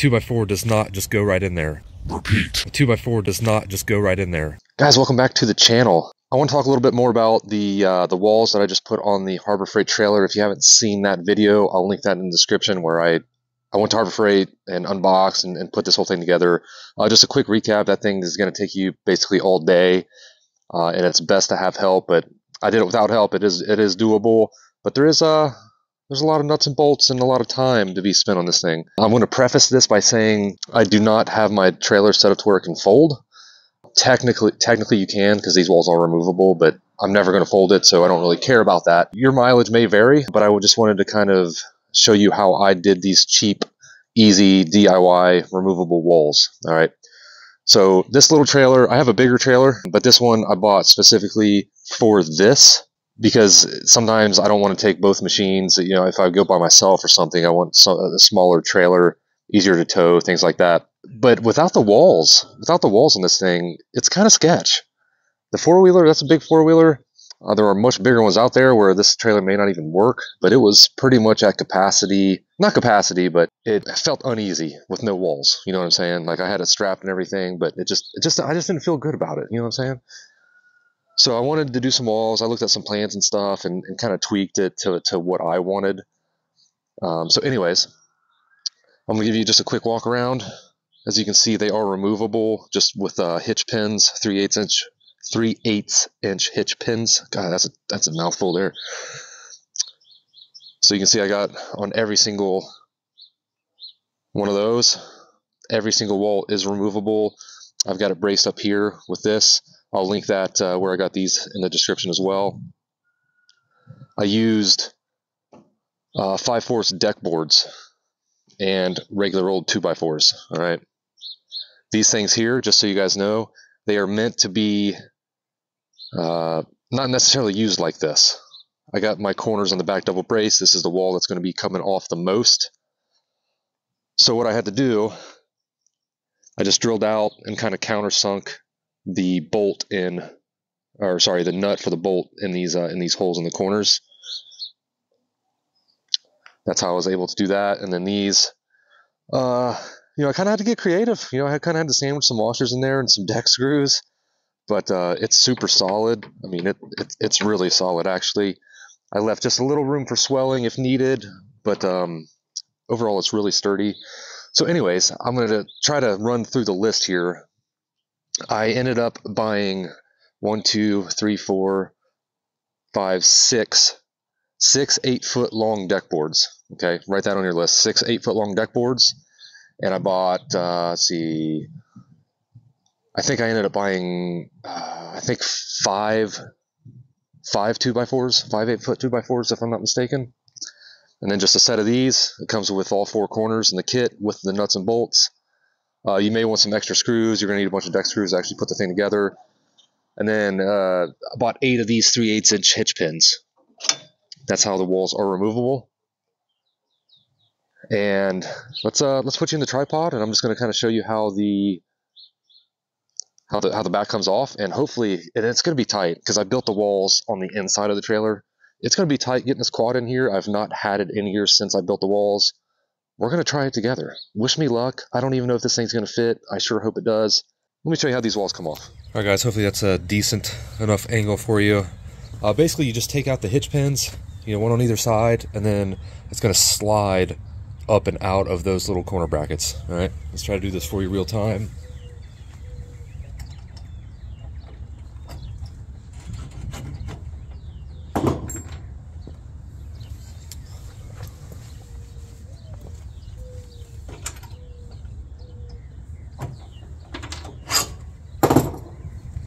2x4 does not just go right in there. Repeat. A 2x4 does not just go right in there. Guys, welcome back to the channel. I want to talk a little bit more about the walls that I just put on the Harbor Freight trailer. If you haven't seen that video, I'll link that in the description where I went to Harbor Freight and unboxed and put this whole thing together. Just a quick recap, that thing is going to take you basically all day, and it's best to have help, but I did it without help. It is doable, but there's a lot of nuts and bolts and a lot of time to be spent on this thing. I'm going to preface this by saying I do not have my trailer set up to where it can fold. Technically you can, because these walls are removable, but I'm never going to fold it, so I don't really care about that. Your mileage may vary, but I just wanted to kind of show you how I did these cheap, easy DIY removable walls. All right. So this little trailer, I have a bigger trailer, but this one I bought specifically for this, because sometimes I don't want to take both machines. You know, if I go by myself or something, I want a smaller trailer, easier to tow, things like that. But without the walls on this thing, it's kind of sketch. The four-wheeler, that's a big four-wheeler. There are much bigger ones out there where this trailer may not even work, but it was pretty much at capacity. Not capacity, but it felt uneasy with no walls. You know what I'm saying? Like, I had it strapped and everything, but I just didn't feel good about it. You know what I'm saying? So I wanted to do some walls. I looked at some plans and stuff and kind of tweaked it to what I wanted. So anyways, I'm going to give you just a quick walk around. As you can see, they are removable just with hitch pins, 3/8-inch hitch pins. God, that's a mouthful there. So you can see I got on every single one of those. Every single wall is removable. I've got it braced up here with this. I'll link that where I got these in the description as well. I used 5/4 deck boards and regular old 2x4s. All right. These things here, just so you guys know, they are meant to be not necessarily used like this. I got my corners on the back double brace. This is the wall that's going to be coming off the most. So what I had to do, I just drilled out and kind of countersunk the bolt in, or sorry, the nut for the bolt in these holes in the corners. That's how I was able to do that. And then these, you know, I kind of had to get creative. You know, I kind of had to sandwich some washers in there and some deck screws, but it's super solid. I mean, it's really solid, actually. I left just a little room for swelling if needed, but overall, it's really sturdy. So anyways, I'm going to try to run through the list here. I ended up buying 6 8-foot long deck boards. Okay, write that on your list. 6 8-foot long deck boards. And I bought, I think I ended up buying, I think five 2x4s, 5 8-foot 2x4s, if I'm not mistaken. And then just a set of these. It comes with all four corners in the kit with the nuts and bolts. You may want some extra screws. You're going to need a bunch of deck screws to actually put the thing together. And then I bought 8 of these 3/8-inch hitch pins. That's how the walls are removable. And let's put you in the tripod, and I'm just going to kind of show you how the back comes off, and hopefully, and it's going to be tight because I built the walls on the inside of the trailer. It's going to be tight getting this quad in here. I've not had it in here since I built the walls. We're going to try it together. Wish me luck. I don't even know if this thing's going to fit. I sure hope it does. Let me show you how these walls come off. All right, guys, hopefully that's a decent enough angle for you. Basically, you just take out the hitch pins, you know, one on either side, and then it's going to slide up and out of those little corner brackets. All right, let's try to do this for you real time.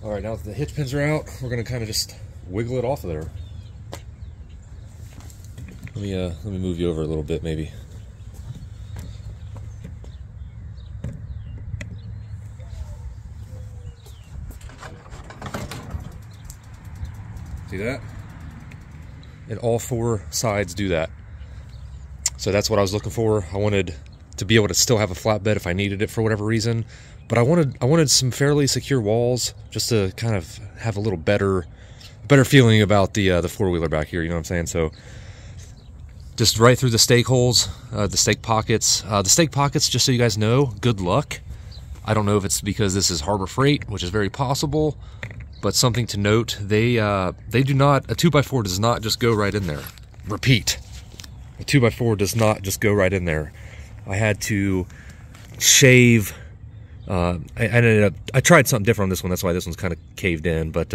All right, now that the hitch pins are out, we're gonna kind of just wiggle it off of there. Let me move you over a little bit, maybe. See that? And all four sides do that. So that's what I was looking for. I wanted to be able to still have a flatbed if I needed it for whatever reason. But I wanted some fairly secure walls just to kind of have a little better feeling about the four-wheeler back here, you know what I'm saying? So just right through the stake holes, the stake pockets. The stake pockets, just so you guys know, good luck. I don't know if it's because this is Harbor Freight, which is very possible, but something to note, they do not, a 2x4 does not just go right in there. Repeat, a 2x4 does not just go right in there. I had to shave, I ended up, I tried something different on this one, that's why this one's kind of caved in, but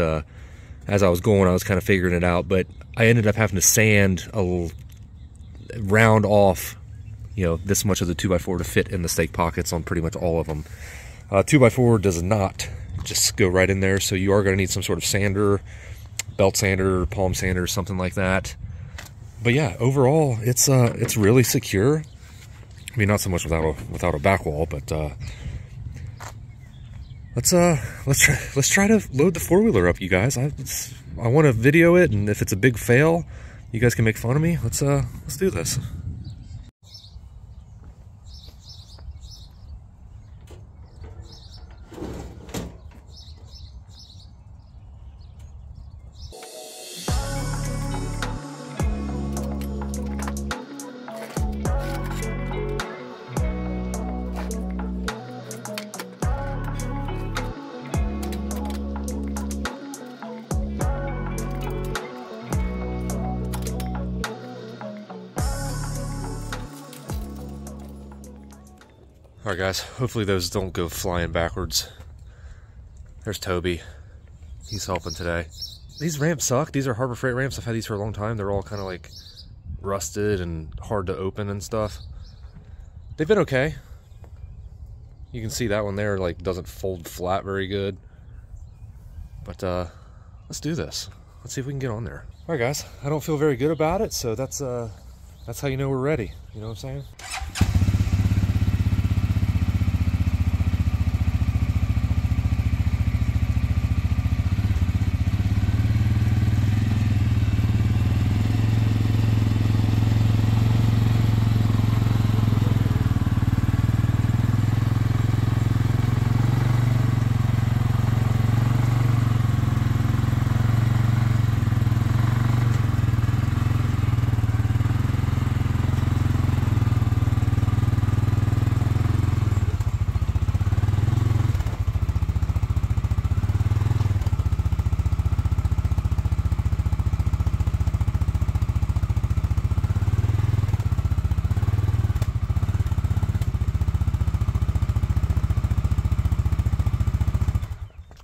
as I was going, I was kind of figuring it out, but I ended up having to sand a round off, you know, this much of the 2x4 to fit in the stake pockets on pretty much all of them. 2x4 does not just go right in there, so you are going to need some sort of sander, belt sander, palm sander, something like that. But yeah, overall, it's really secure. I mean, not so much without a back wall, but let's try to load the four-wheeler up, you guys. I want to video it, and if it's a big fail, you guys can make fun of me. Let's do this. Alright guys, hopefully those don't go flying backwards. There's Toby. He's helping today. These ramps suck. These are Harbor Freight ramps. I've had these for a long time. They're all kind of like rusted and hard to open and stuff. They've been okay. You can see that one there like doesn't fold flat very good. But let's do this. Let's see if we can get on there. Alright guys, I don't feel very good about it, so that's how you know we're ready. You know what I'm saying?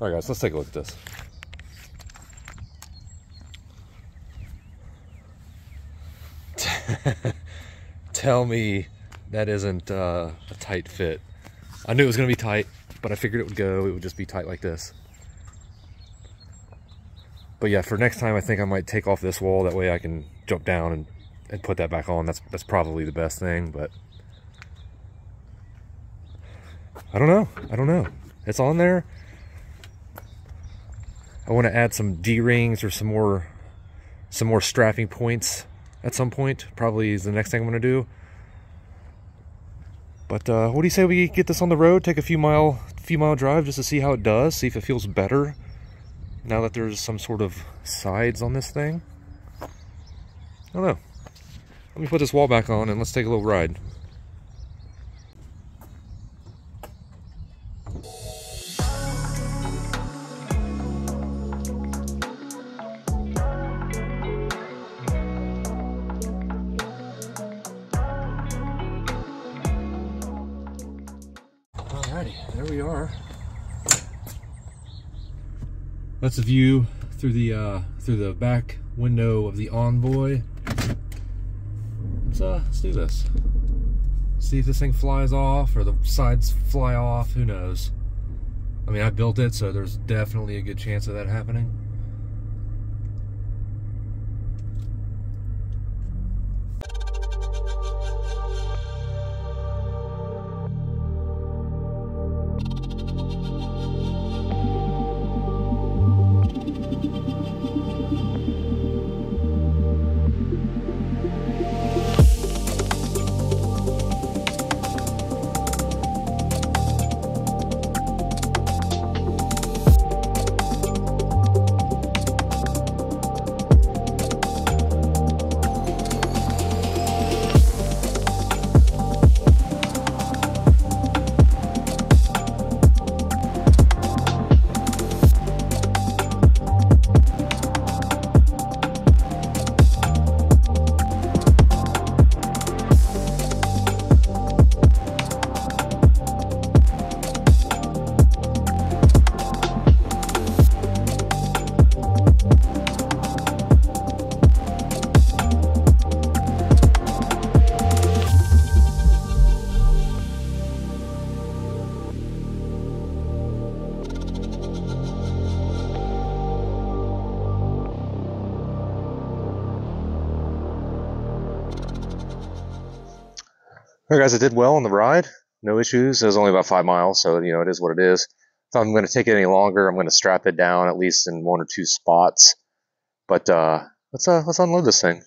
Alright guys, let's take a look at this. Tell me that isn't a tight fit. I knew it was going to be tight, but I figured it would go. It would just be tight like this. But yeah, for next time I think I might take off this wall. That way I can jump down and put that back on. That's probably the best thing, but I don't know. I don't know. It's on there. I want to add some D-rings or some more strapping points at some point. Probably is the next thing I'm going to do. But what do you say we get this on the road? Take a few mile drive just to see how it does. See if it feels better now that there's some sort of sides on this thing. I don't know. Let me put this wall back on and let's take a little ride. There we are. That's the view through the back window of the Envoy. Let's do this. See if this thing flies off or the sides fly off. Who knows? I mean, I built it, so there's definitely a good chance of that happening. All right, guys, I did well on the ride. No issues. It was only about 5 miles, so, you know, it is what it is. If I'm going to take it any longer, I'm going to strap it down at least in one or two spots. But let's unload this thing.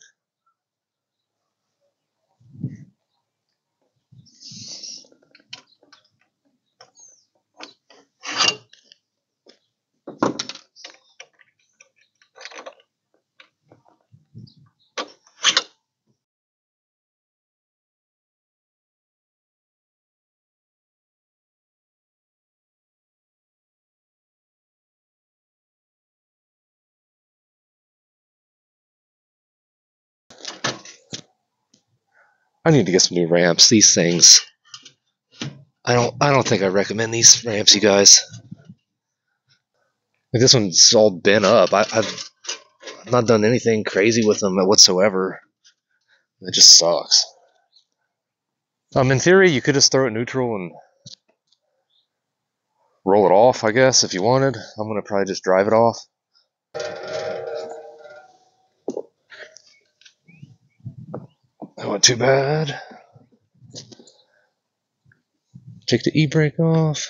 I need to get some new ramps. These things, I don't think I recommend these ramps, you guys. Like, this one's all bent up. I've not done anything crazy with them whatsoever. It just sucks. In theory, you could just throw it neutral and roll it off, I guess, if you wanted. I'm gonna probably just drive it off. That wasn't too bad. Take the e-brake off.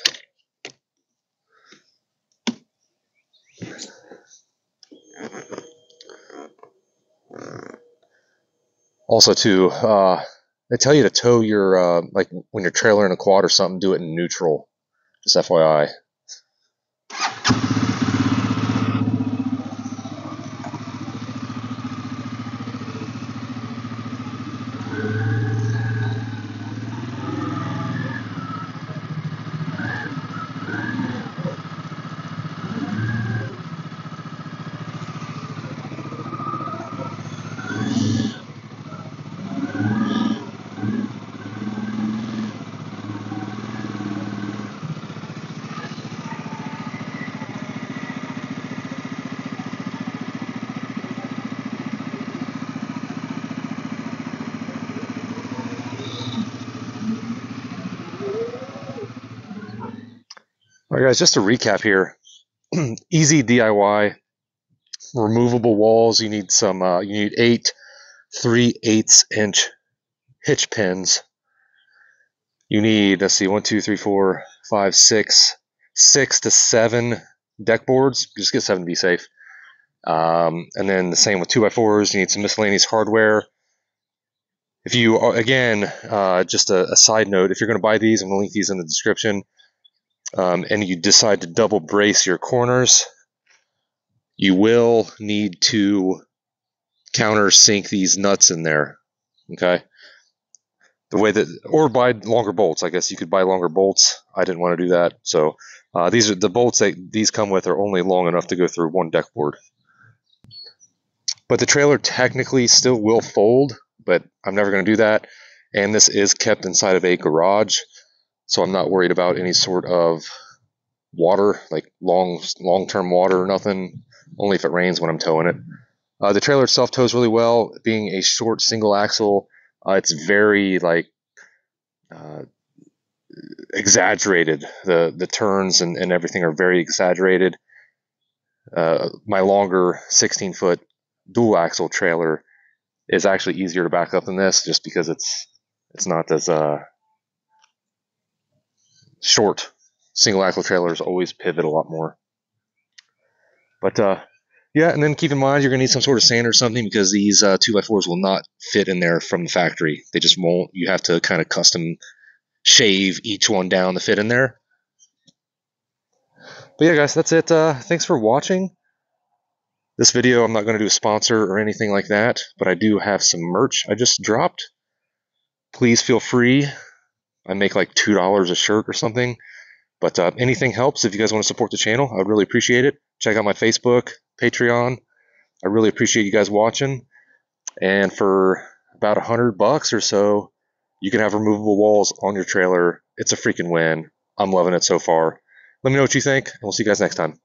Also, too, they tell you to tow your, like, when you're trailering a quad or something, do it in neutral. Just FYI. All right, guys, just to recap here, easy DIY, removable walls. You need some, you need 8 3/8-inch hitch pins. You need, let's see, 6 to 7 deck boards. Just get 7 to be safe. And then the same with 2x4s. You need some miscellaneous hardware. If you, again, just a side note, if you're going to buy these, I'm going to link these in the description. And you decide to double brace your corners, you will need to countersink these nuts in there. Okay, the way that, or buy longer bolts. I guess you could buy longer bolts. I didn't want to do that, so these are the bolts that these come with are only long enough to go through one deck board. But the trailer technically still will fold, but I'm never going to do that. And this is kept inside of a garage. So I'm not worried about any sort of water, like long-term water or nothing, only if it rains when I'm towing it. The trailer itself tows really well. Being a short single axle, it's very, like, exaggerated. The turns and everything are very exaggerated. My longer 16-foot dual axle trailer is actually easier to back up than this, just because it's not as... short single axle trailers always pivot a lot more. But yeah, and then keep in mind, you're gonna need some sort of sander or something, because these 2x4s will not fit in there from the factory. They just won't. You have to kind of custom shave each one down to fit in there. But yeah, guys, that's it. Thanks for watching this video. I'm not going to do a sponsor or anything like that, but I do have some merch I just dropped. Please feel free. I make like $2 a shirt or something, but anything helps. If you guys want to support the channel, I would really appreciate it. Check out my Facebook, Patreon. I really appreciate you guys watching. And for about $100 or so, you can have removable walls on your trailer. It's a freaking win. I'm loving it so far. Let me know what you think, and we'll see you guys next time.